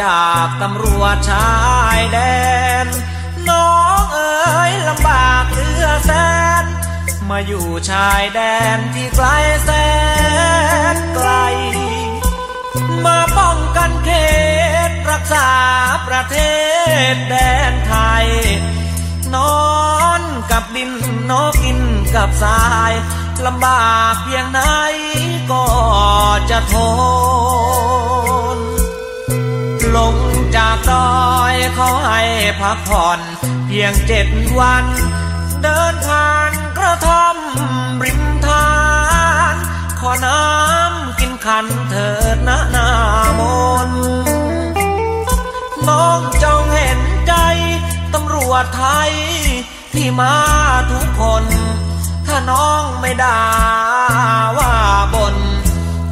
จากตำรวจชายแดนน้องเอ๋ยลำบากเหลือแสนมาอยู่ชายแดนที่ไกลแสนไกลมาป้องกันเขตรักษาประเทศแดนไทยนอนกับดินนอนกินกับทรายลำบากเพียงไหนก็จะทนลงจากดอยขอให้พักผ่อนเพียง7 วันเดินผ่านกระท่อมริมทานขอน้ำกินขันเถิดนะนามนน้องจงเห็นใจตำรวจไทยที่มาทุกคนถ้าน้องไม่ด่าว่าบน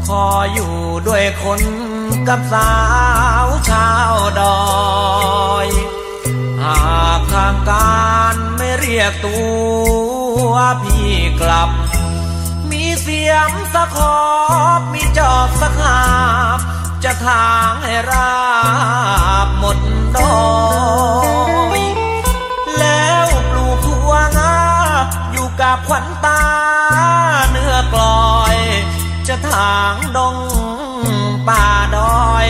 ขออยู่ด้วยคนกับสาวชาวดอยหากทางการไม่เรียกตัวพี่กลับมีเสียมสะขอบมีจอบสะหาบจะทางให้ราบหมดดอยแล้วปลูกถั่วงาอยู่กับขวัญตาเนื้อกลอยจะทางดงป่าดอย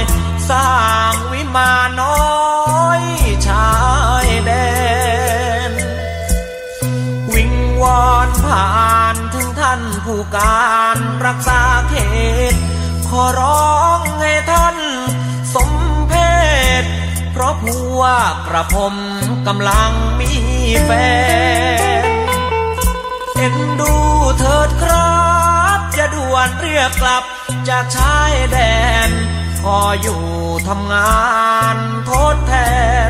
สร้างวิมานน้อยชายแดนวิงวอนผ่านถึงท่านผู้การรักษาเขตขอร้องให้ท่านสมเพชเพราะผัวกระผมกำลังมีแฟนเอ็นดูเถิดครับจะด่วนเรียกกลับจากชายแดนขออยู่ทำงานทดแท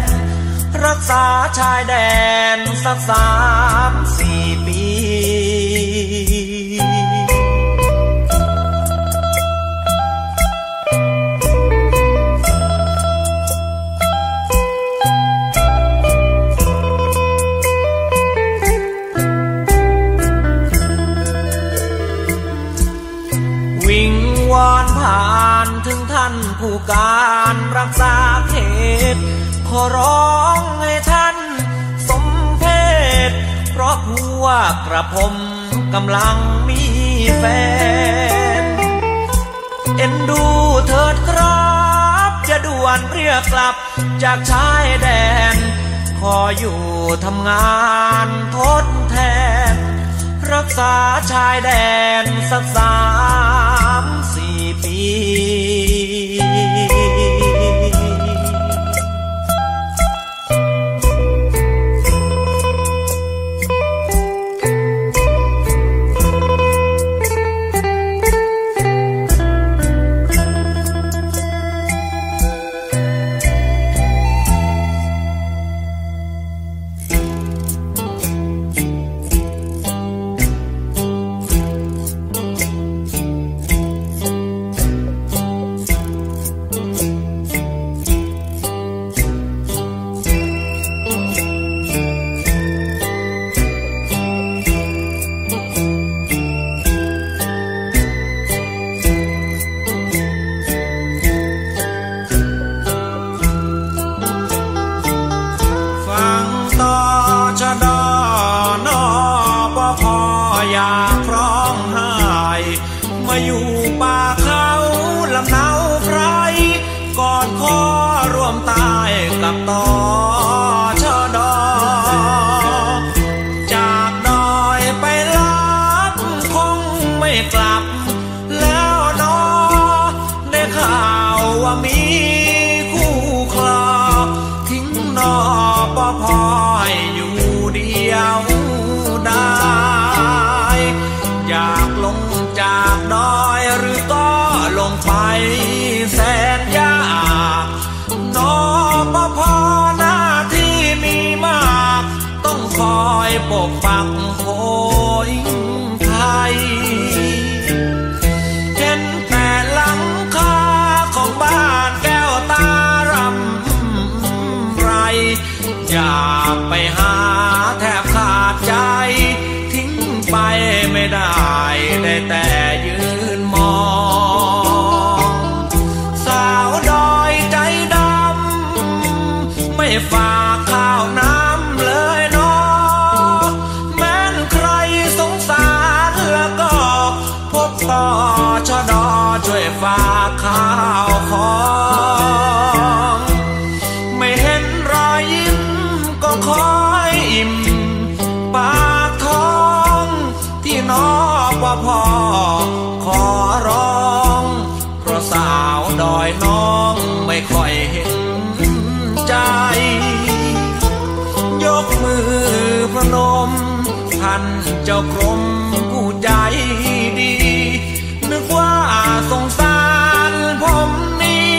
นรักษาชายแดนสัก 3-4 ปีผ่านถึงท่านผู้การรักษาเขตขอร้องให้ท่านสมเพชเพราะผัวกระผมกำลังมีแฟนเอ็นดูเถิดครับจะด่วนเรียกกลับจากชายแดนขออยู่ทำงานทดแทนรักษาชายแดนสัก 3-4 ปีแต่ยืนมอง ฝากข้าวน้ำเลยเนาะแม้นใครสงสารแล้วก็พบต่อชดอช่วยฝากข้าวของไม่เห็นรอยยิ้มก็คอยอิ่มปากท้องพี่น้องว่าพ่อขอร้องเพราะสาวดอยน้องไม่ค่อยเห็นใจยกมือพนมท่านเจ้ากรมผู้ใจดีนึกว่าสงสารผมนี้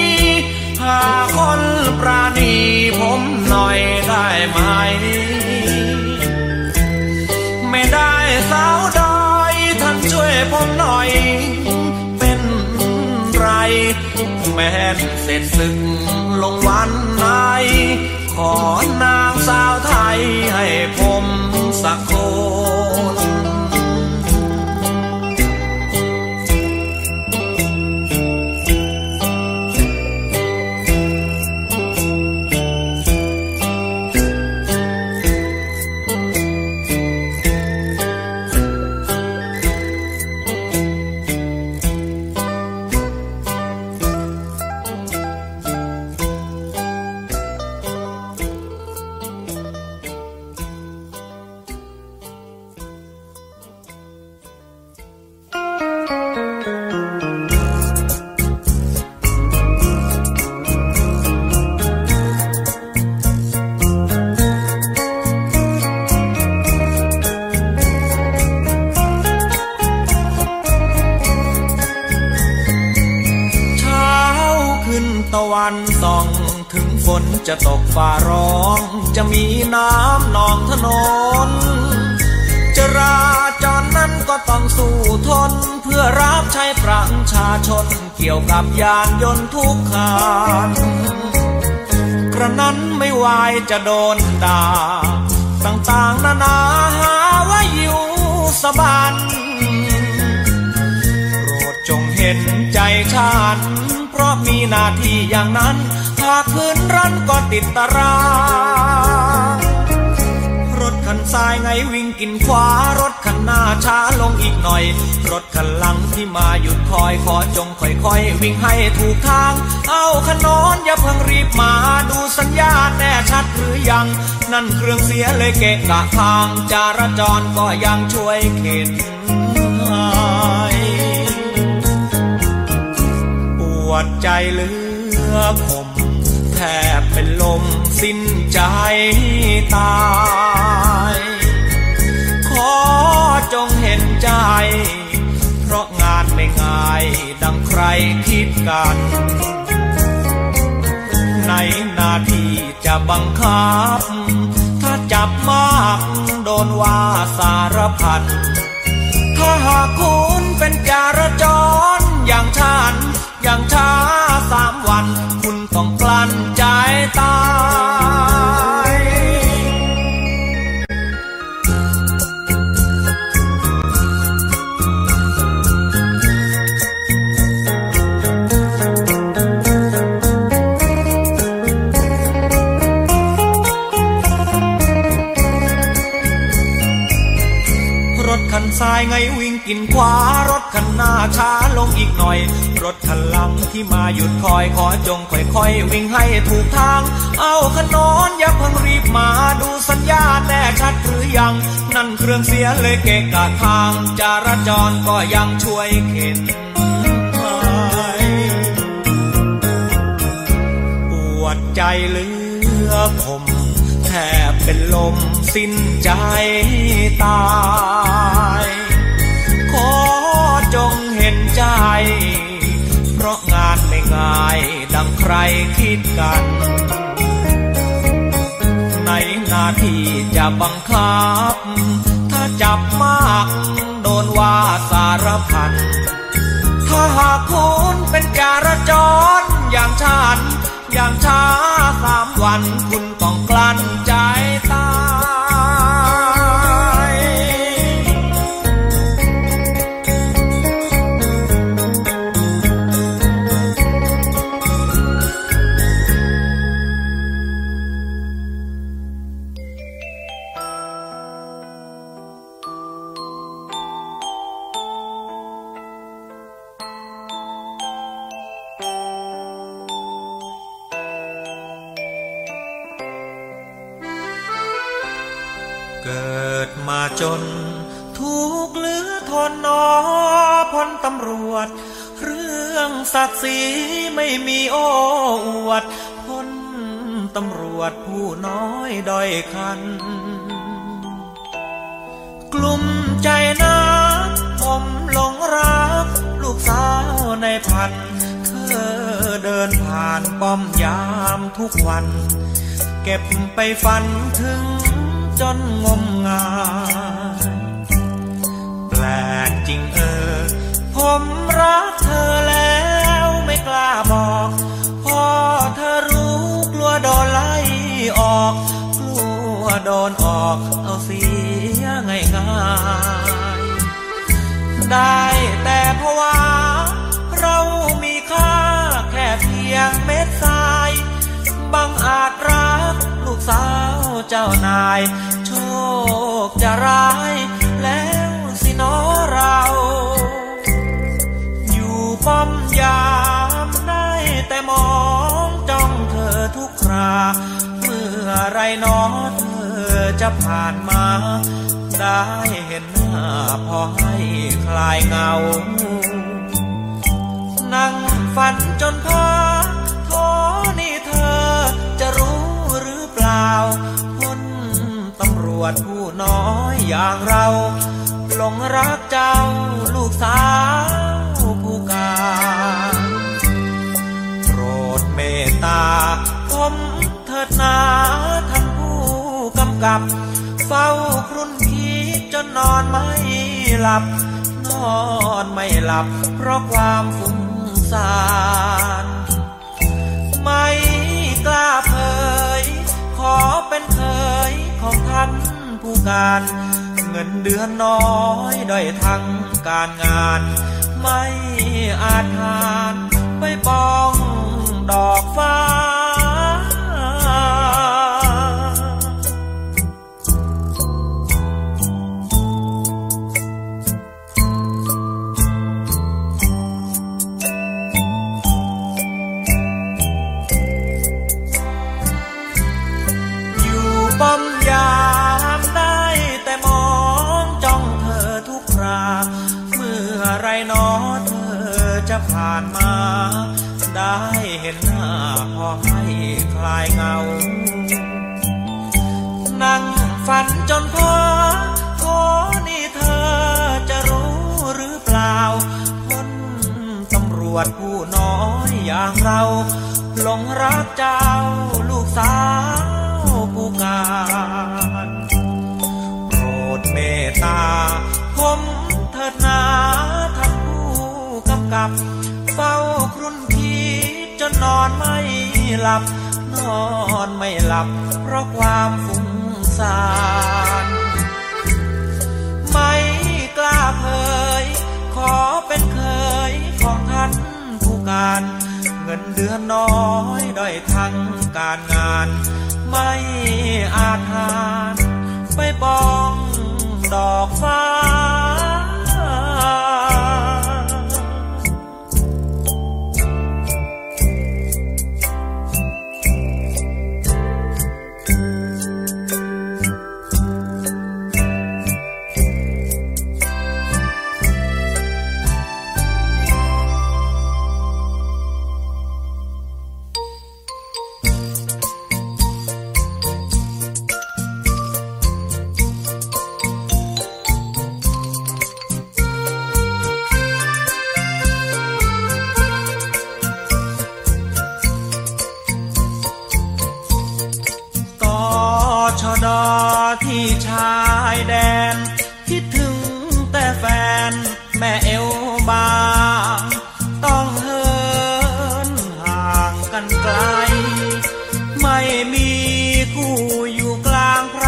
หาคนปราณีผมหน่อยได้ไหมไม่ได้สาวดอยท่านช่วยผมหน่อยเป็นไรแม้เสร็จศึกลงวันไหนขอนางสาวไทยให้ผมสักคนจะตกฟ้าร้องจะมีน้ำนองถนนจราจรนั้นก็ต้องสู้ทนเพื่อรับใช้ประชาชนเกี่ยวกับยานยนต์ทุกคันกระนั้นไม่วายจะโดนด่าต่างๆนานาหาว่าอยู่สบันโปรดจงเห็นใจฉันเพราะมีหน้าที่อย่างนั้นหากคืนรั้นก็ติดตารางรถคันซ้ายไงวิ่งกินขวารถคันหน้าช้าลงอีกหน่อยรถคันหลังที่มาหยุดคอยขอจงค่อยๆวิ่งให้ถูกทางเอาขนอนอย่าเพิ่งรีบมาดูสัญญาณแน่ชัดหรือยังนั่นเครื่องเสียเลยเกะกะทางจราจรก็ยังช่วยเข็นปวดใจเหลือคมแทบเป็นลมสิ้นใจตายขอจงเห็นใจเพราะงานไม่ง่ายดังใครคิดกันในหน้าที่จะบังคับถ้าจับมากโดนว่าสารพัดถ้าหากคุณเป็นจราจรอย่างฉันอย่างช้า3 วันคุณต้องกลั้นใจตายรถคันซ้ายไงวิ่งกินขวารถคันหน้าช้าลงอีกหน่อยรถคันหลังที่มาหยุดคอยขอจงค่อยๆวิ่งให้ถูกทางเอาขนอนอย่าเพิ่งรีบมาดูสัญญาณแน่ชัดหรือยังนั่นเครื่องเสียเลยเกะกะทางจราจรก็ยังช่วยเข็นไปปวดใจเหลือคมแทบเป็นลมสิ้นใจตายขอจงเห็นใจเพราะงานไม่ง่ายดังใครคิดกันในหน้าที่จะบังคับถ้าจับมากโดนว่าสารพัดถ้าหากคุณเป็นจราจรอย่างฉันอย่างช้า3 วันคุณต้องกลั้นใจตาย จนทุกข์เหลือทนหนอพลตำรวจเรื่องศักดิ์ศรีไม่มีโอ้อวดพลตำรวจผู้น้อยด้อยคันกลุ่มใจนะผมหลงรักลูกสาวในพันเธอเดินผ่านป้อมยามทุกวันเก็บไปฝันถึงจนงมงายแปลกจริงเออผมรักเธอแล้วไม่กล้าบอกพอเธอรู้กลัวโดนไล่ออกกลัวโดนออกเอาเสียง่ายๆได้แต่ภาวะเรามีค่าแค่เพียงเม็ดทรายบางอาจรักลูกสาวเจ้านายโชคจะร้ายแล้วสิน้อเราอยู่ป้อมยามได้แต่มองจ้องเธอทุกคราเมื่อไรน้อเธอจะผ่านมาได้เห็นหน้าพอให้คลายเงานั่งฝันจนพ้าท้อนี่เธอจะรู้หรือเปล่าพลตำรวจผู้น้อยอย่างเราหลงรักเจ้าลูกสาวผู้กาโปรดเมตตาผมเถิดนาท่านผู้กำกับเฝ้าครุ่นคิดจนนอนไม่หลับนอนไม่หลับเพราะความฟุ้งซ่านไม่กล้าเผยขอเป็นเคยของท่านผู้การเงินเดือนน้อยด้อยทั้งการงานไม่อาจหารไปปองดอกฟ้าป้อมยามได้แต่มองจ้องเธอทุกคราเมื่อไรน้อเธอจะผ่านมาได้เห็นหน้าพอให้คลายเงานั่งฝันจนพ้อท้อนี่เธอจะรู้หรือเปล่าพลตำรวจผู้น้อยอย่างเราหลงรักเจ้าลูกสาวผู้การโปรดเมตตาผมเถิดนาท่านผู้กำกับเฝ้าครุ่นคิดจนนอนไม่หลับนอนไม่หลับเพราะความฟุ้งซ่านไม่กล้าเผยขอเป็นเคยของท่านผู้การเงินเดือนน้อยด้อยทั้งการงานไม่อาจหารไปปองดอกฟ้าที่ชายแดนคิดถึงแต่แฟนแม่เอวบางต้องเหินห่างกันไกลไม่มีคู่อยู่กลางไพร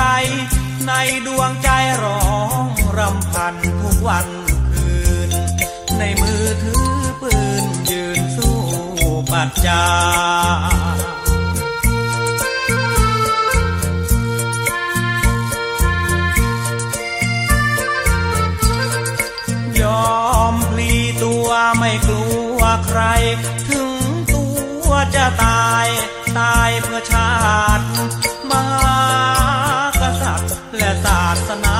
ในดวงใจร้องรำพันทุกวันคืนในมือถือปืนยืนสู้ปัจจาไม่กลัวใครถึงตัวจะตายเพื่อชาติมหากษัตริย์และศาสนา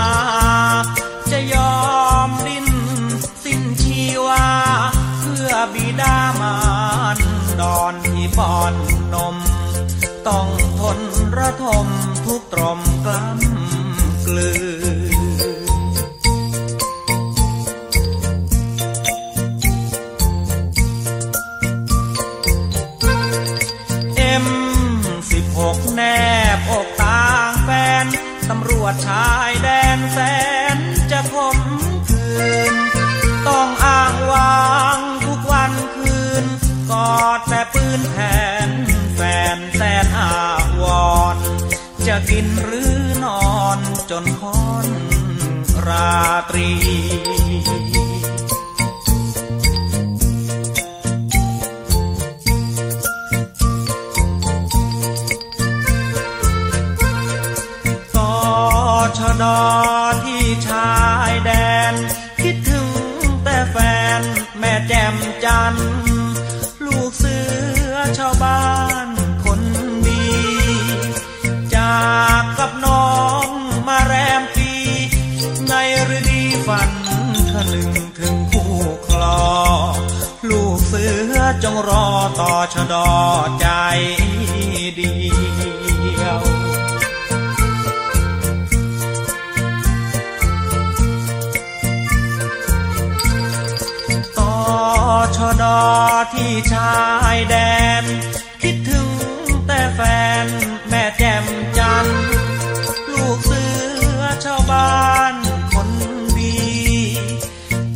ป้อนนมต้องทนระทมทุกตรมกล้ำกลืนM16แนบอกต่างแฟนตำรวจชายแดนแสนจะข่มขืนต้องอ้างวางทุกวันคืนกอดแต่ปืนแทนแฟนแสนอาวรจะกินหรือนอนจนค่ำราตรีชดที่ชายแดนคิดถึงแต่แฟนแม่แจ่มจันทร์ลูกเสือชาวบ้านคนดีจากกับน้องมาแรมปีในฤดีฝันคลึงถึงคู่คลอลูกเสือจงรอต่อชดใจเดียวชดที่ชายแดนคิดถึงแต่แฟนแม่แจ่มจันทร์ลูกเสือชาวบ้านคนดี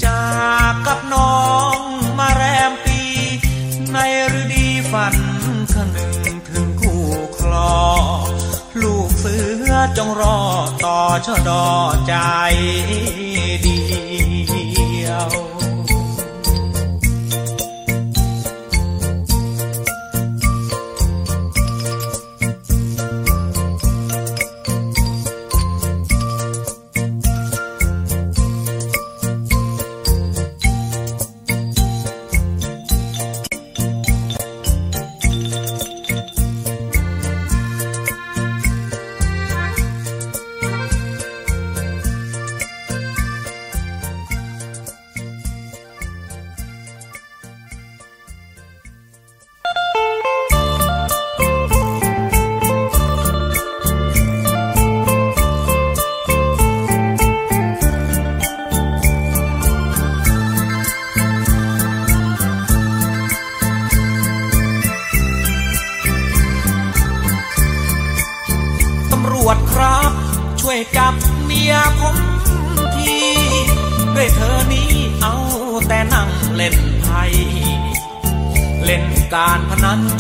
จากกับน้องมาแรมปีในฤดีฝันคนึงถึงคู่คลอลูกเสือจงรอต่อชดใจเดียว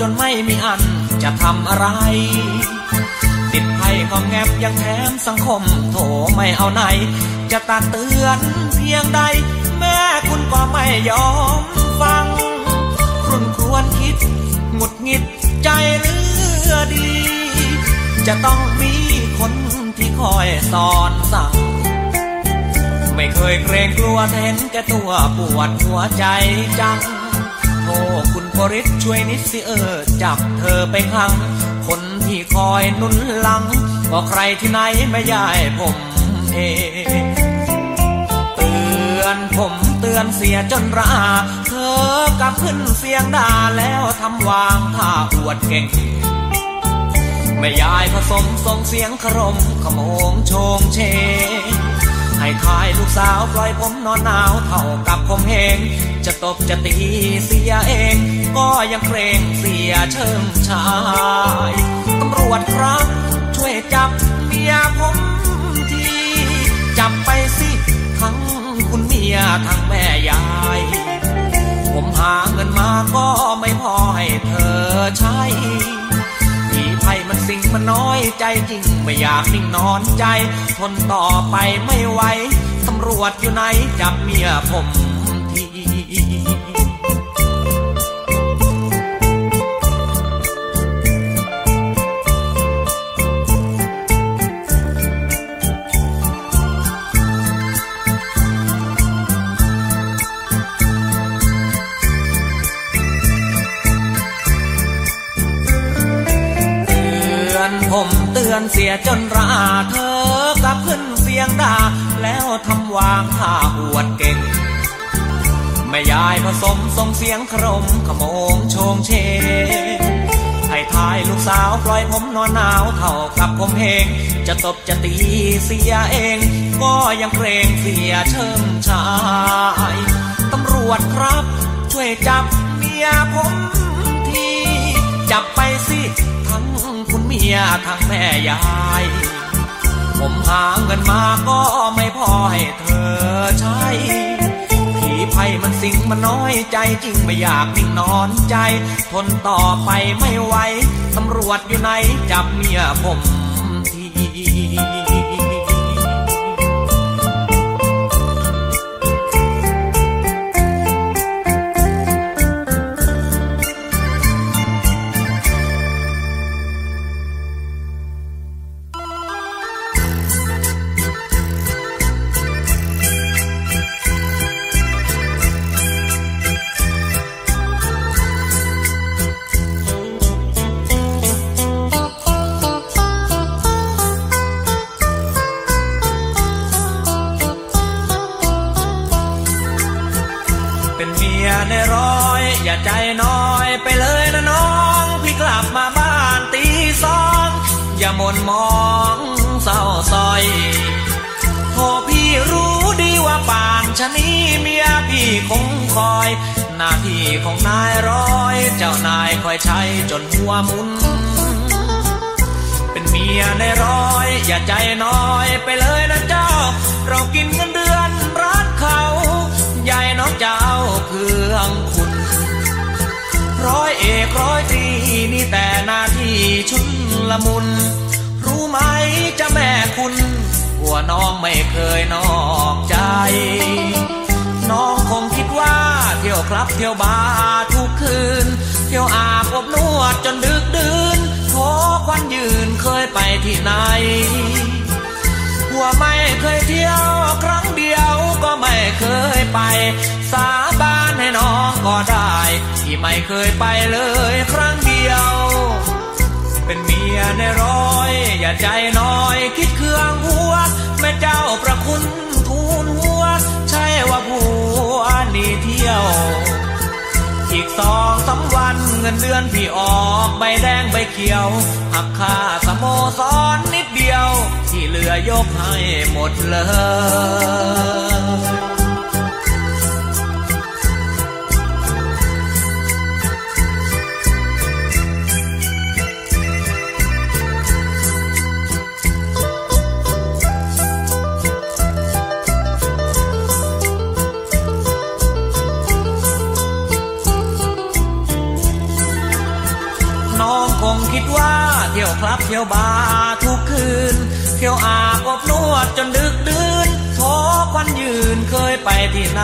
จนไม่มีอันจะทำอะไรติดภัยของแงบยังแถมสังคมโถไม่เอาไหนจะตักเตือนเพียงใดแม่คุณก็ไม่ยอมฟังครุ่นครวญคิดหงุดหงิดใจเรือดีจะต้องมีคนที่คอยสอนสั่งไม่เคยเกรงกลัวเห็นแก่ตัวปวดหัวใจจังโอ้คุณพริศช่วยนิดสิเออจับเธอไปขังคนที่คอยนุ่นหลังก็ใครที่ไหนไม่ยายผมเองเตือนผมเตือนเสียจนระอาเธอกลับขึ้นเสียงด่าแล้วทำวางท่าอวดเก่งไม่ยายผสมส่งเสียงขรมขโมงโชงเชให้ทายลูกสาวปล่อยผมนอนหนาวเท่ากับผมเองจะตบจะตีเสียเองก็ยังเกรงเสียเชิงชายตำรวจครับช่วยจับเมียผมทีจับไปสิทั้งคุณเมียทั้งแม่ยายผมหาเงินมาก็ไม่พอให้เธอใช้ที่ไพ่มันสิ่งมันน้อยใจจริงไม่อยากนิ่งนอนใจทนต่อไปไม่ไหวตำรวจอยู่ไหนจับเมียผมผมเตือนเสียจนระอาเธอกลับขึ้นเสียงด่าแล้วทำวางท่าอวดเก่ง แม่ยายผสมส่งเสียงครมขโมงโชงเชไอ้ทายลูกสาวปล่อยผมนอนหนาวเท่ากับผมเองจะตบจะตีเสียเองก็ยังเกรงเสียเชิงชายตำรวจครับช่วยจับเมียผมทีจับไปสิทั้งคุณเมียทั้งแม่ยายผมหาเงินมาก็ไม่พอให้เธอใช้ผีภัยมันสิงมันน้อยใจจริงไม่อยากนิ่งนอนใจทนต่อไปไม่ไหวตำรวจอยู่ไหนจับเมียผมทีหน้าที่ของนายร้อยเจ้านายคอยใช้จนหัวหมุนเป็นเมียนายร้อยอย่าใจน้อยไปเลยนะเจ้าเรากินเงินเดือนรัดเขาใหญ่น้องเจ้าเครื่องคุณร้อยเอกร้อยตรีนี่แต่หน้าที่ชุนละมุนรู้ไหมจะแม่คุณหัวน้องไม่เคยนอกใจน้องคงคิดว่าเที่ยวคลับเที่ยวบาร์ทุกคืนเที่ยวอาบอบนวดจนดึกดื่นขอควันยืนเคยไปที่ไหนหัวไม่เคยเที่ยวครั้งเดียวก็ไม่เคยไปสาบานให้น้องก็ได้ที่ไม่เคยไปเลยครั้งเดียวเป็นเมียในร้อยอย่าใจน้อยคิดเคืองหัวแม่เจ้าประคุณทูลหัวใช่ว่าผัวนี่เที่ยวอีก2-3 วันเงินเดือนพี่ออกใบแดงใบเขียวหักค่าสโมสรนิดเดียวที่เหลือยกให้หมดเลยเที่ยวคลับเที่ยวบาร์ทุกคืนเที่ยวอาบอบนวดจนดึกดื่นขอควันยืนเคยไปที่ไหน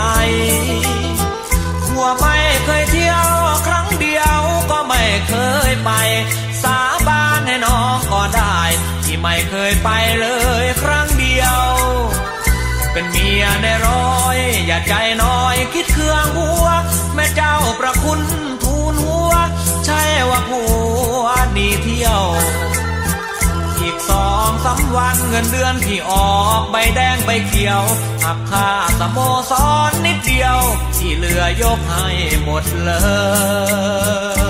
หัวไม่เคยเที่ยวครั้งเดียวก็ไม่เคยไปสาบานให้น้องก็ได้ที่ไม่เคยไปเลยครั้งเดียวเป็นเมียในร้อยอย่าใจน้อยคิดเคืองหัวแม่เจ้าประคุณทูลหัวใช่ว่าผัวนี่เที่ยวอีก2-3 วันเงินเดือนที่ออกใบแดงใบเขียวหักค่าสโมสรนิดเดียวที่เหลือยกให้หมดเลย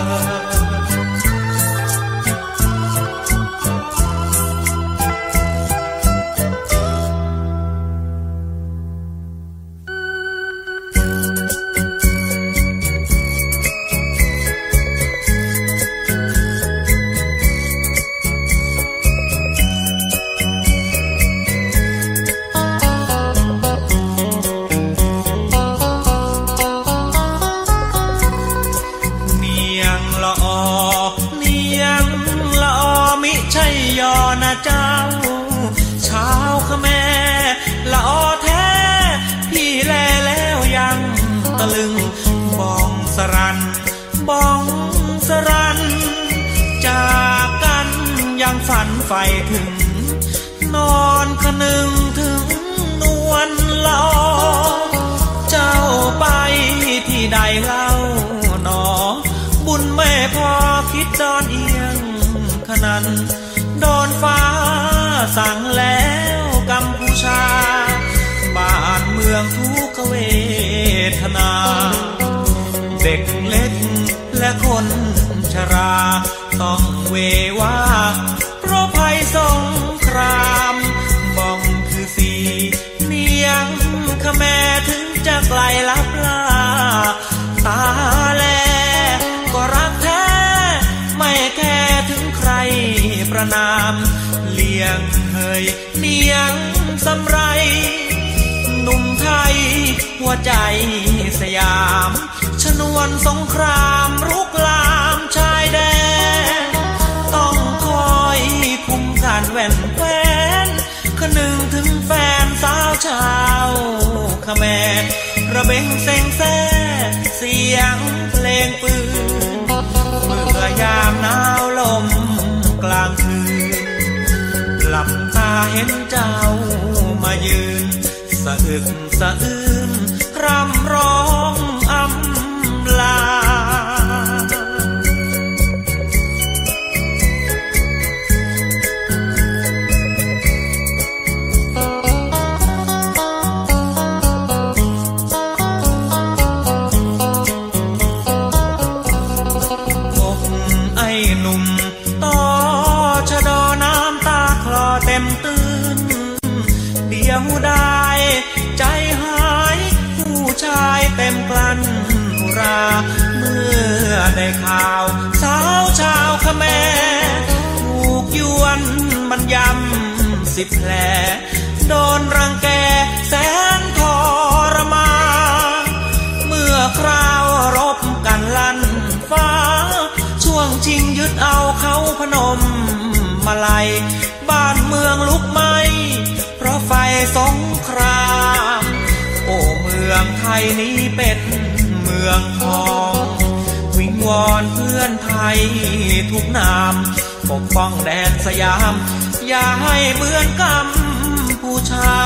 ฝันใฝ่ถึงนอนคนึงถึงนวลลอเจ้าไปที่ใดเล่าหนอบุญไม่พอคิดดอนเอียงขนันดอนฟ้าสั่งแล้วกัมพูชาบ้านเมืองทุกเว ทนาเด็กเล็กและคนชราต้องเวว่าเพราะภัยสงครามบ้องคือสีเนียงขแม่ถึงจะไกลลับลาตาแลก็รักแท้ไม่แค่ถึงใครประนามเลี้ยงเฮยเนียงสำไรหนุ่มไทยหัวใจสยามชนวนสงครามรุกลามชายแดนต้องคอยคุ้มกันแหวนแควนคนึงถึงแฟนสาวชาวขแมรระเบงเซ็งแซ่เสียงเพลงปืนเมื่อยามหนาวลมกลางคืนหลับตาเห็นเจ้ามายืนสะอึกสะอื้นร่ำร้องอำลาอกไอ้หนุ่มต่อชะดอน้ำตาคลอเต็มตื้นเดียวได้ใจหายผู้ชายเต็มกลั้นอุราเมื่อได้ข่าวสาวชาวขแมถูกยวนมันยำสิบแผลโดนรังแกแสนทรมานเมื่อคราวรบกันลั่นฟ้าช่วงชิงยึดเอาเขาพนมมาลัยบ้านเมืองลุกไหมเพราะไฟสงครามโอ้เมืองไทยนี้เป็นเมืองทองวิงวอนเพื่อนไทยทุกนามปกป้องแดนสยามอย่าให้เหมือนกัมพูชา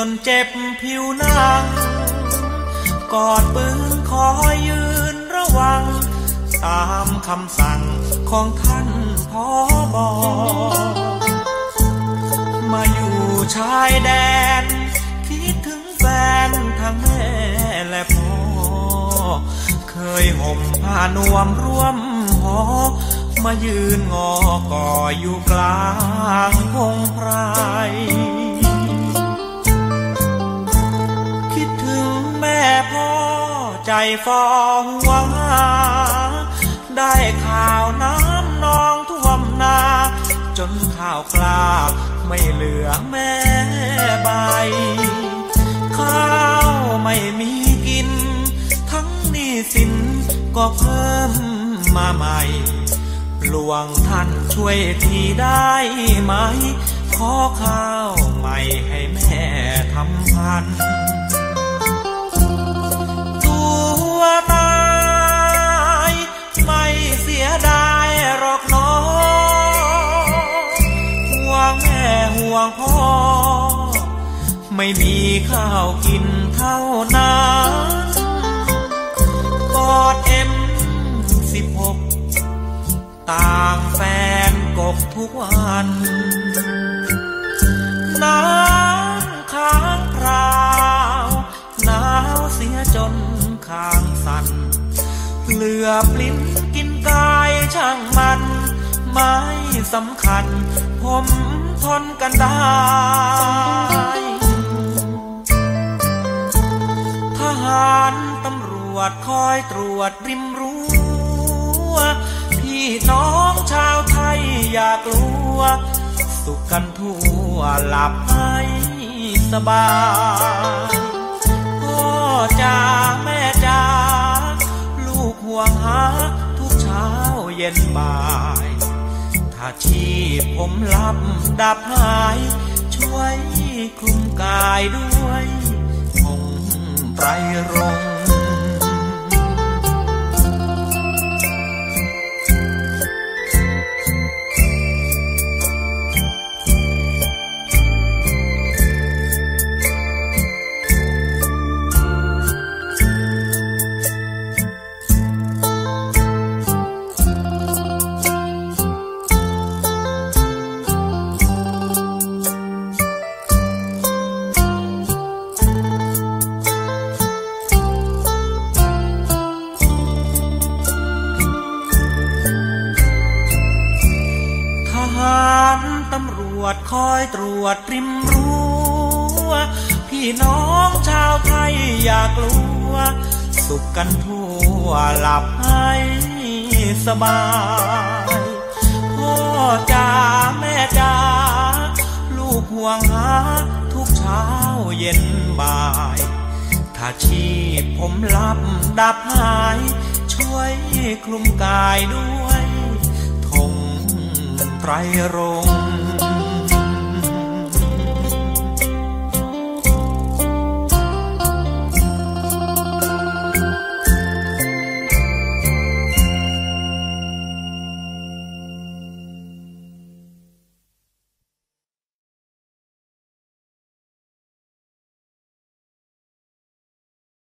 จนเจ็บผิวหนังกอดปืนขอยืนระวังตามคำสั่งของท่านผบ.มาอยู่ชายแดนคิดถึงแฟนทั้งแม่และพ่อเคยห่มผ้านวมร่วมหอมายืนงอกออยู่กลางพงไพรแม่พ่อใจฟองหวาได้ข่าวน้ำนองท่วมนาจนข้าวกล้าไม่เหลือแม่ใบข้าวไม่มีกินทั้งหนี้สินก็เพิ่มมาใหม่หลวงท่านช่วยทีได้ไหมขอข้าวใหม่ให้แม่ทำพันตายไม่เสียดายหรอกน้อห่วงแม่ห่วงพ่อไม่มีข้าวกินเท่านั้นกอดM16ต่างแฟนกบทุกวันน้ำค้างคราวหนาวเสียจนข้างสั่นเหลือบลิ้นกินกายช่างมันไม่สำคัญผมทนกันได้ทหารตำรวจคอยตรวจริมรั้วพี่น้องชาวไทย สุขกันทั่วหลับให้สบายพ่อจ๋าแม่จ๋าลูกห่วงหาทุกเช้าเย็นบ่ายถ้าชีพผมลับดับหายช่วยคลุมกายด้วยผมไพรรงค์คอยตรวจริมรั้วพี่น้องชาวไทยอย่ากลัวสุขกันทั่วหลับให้สบายพ่อจ๋าแม่จ๋าลูกห่วงหาทุกเช้าเย็นบ่ายถ้าชีพผมลับดับหายช่วยคลุมกายด้วยธงไตรรงค์